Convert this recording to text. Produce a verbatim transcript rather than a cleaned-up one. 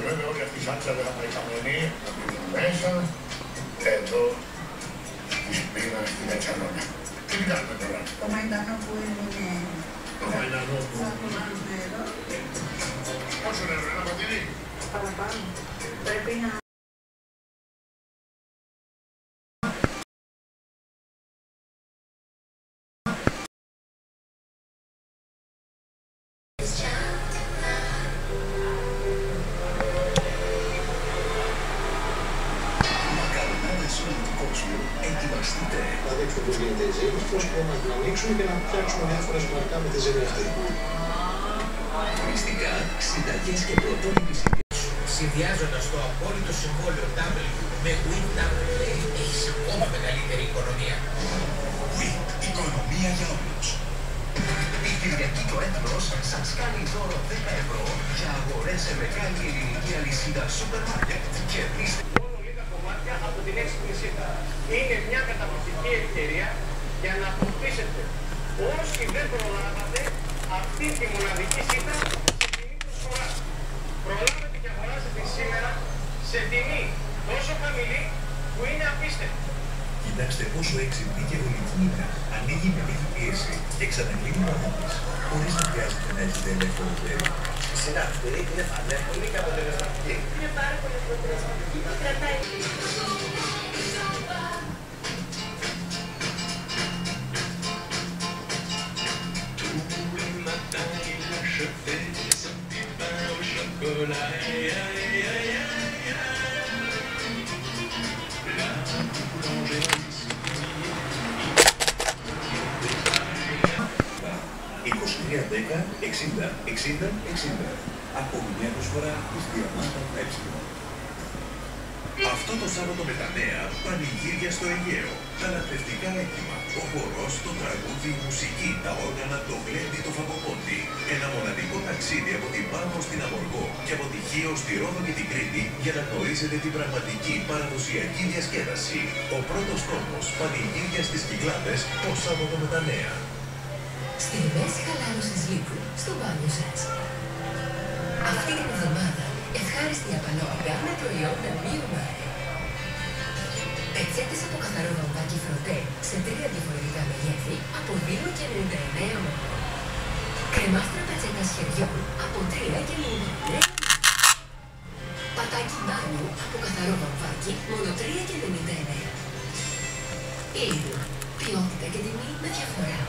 και βέβαια όλοι αυτοί οι άντρες δεν θα πάει καμονή, θα πήγουν μέσα, εδώ, στις πήγαν στην Ετσανόνα. Τι κάνουμε τώρα. Το μαϊντανό που είναι... Το μαϊντανό που... Θα κουβάζουμε εδώ. Πόσο νερό, ένα ποτήρι. Παραπάνω. Πρέπει να... Ετοιμαστείτε. Να δείξουμε πώς γίνεται η ζύμη, πώς μπορούμε να την ανοίξουμε και να φτιάξουμε διάφορα μαρκά με τη ζύμη αυτή. Μυστικά, συνταγές και πρωτότυπες συνταγές. Συνδυάζοντας το απόλυτο συμβόλαιο W με WinW, έχεις ακόμα μεγαλύτερη οικονομία. Win, οικονομία για όλους. Η Κυριακή το Έντρος σας κάνει δώρο δέκα ευρώ για αγορές σε μεγάλη ελληνική αλυσίδα σούπερ μάρκετ και πίστε. Από την έξυπνη σύντα. Είναι μια καταπληκτική ευκαιρία για να αποκτήσετε όσοι δεν προλάβατε αυτή τη μοναδική σύντα σε τιμή προσφοράς. Προλάβετε και αγοράσετε σήμερα σε τιμή τόσο χαμηλή που είναι απίστευτη. Κοιτάξτε πόσο έξυπνη και ολική είναι. Ανοίγει με λίγη πίεση και ξανακλίνει μόνη της, χωρίς να χρειάζεται να έχετε ελεύθερο χέρι. Συνάδελφοι, είναι πανεύκολη και αποτελεσματική. Είναι πάρα πολύ αποτελεσματική. Το κρατάει. είκοσι τρία δέκα εξήντα εξήντα εξήντα. Ακόμη μια προσφορά της Διαμάντα Ε. Αυτό το Σάββατο με τα νέα πανηγύρια στο Αιγαίο. Καταπληκτικά έκτημα. Ο χορός, το τραγούδι, η μουσική, τα όργανα, το γλέντι, το φακοπότη. Ένα μοναδικό ταξίδι από την Πάμο στην Αμοργό και από τη Χίο στη Ρόδο και την Κρήτη για να γνωρίζετε την πραγματική παραδοσιακή διασκέδαση. Ο πρώτος τόμος πανηγύρια στις Κυκλάδες το Σάββατο με τα νέα. Στη μέση χαλάρωσης λίπου, στο μπάνιο σας. Αυτή την εβδομάδα, ευχάριστη απαλόγια με προϊόντα μειωμάρι. Πετσέτες από καθαρό βαμβάκι φροντέ, σε τρία διαφορετικά μεγέθη, από δύο και ενενήντα εννέα μόνο. Κρεμάστρα πετσέτα σχεδιών, από τρία και ενενήντα εννέα. Πατάκι μπάνιου, από καθαρό βαμβάκι, μόνο τρία και ενενήντα εννέα. Ήλιο, ποιότητα και τιμή με διαφορά.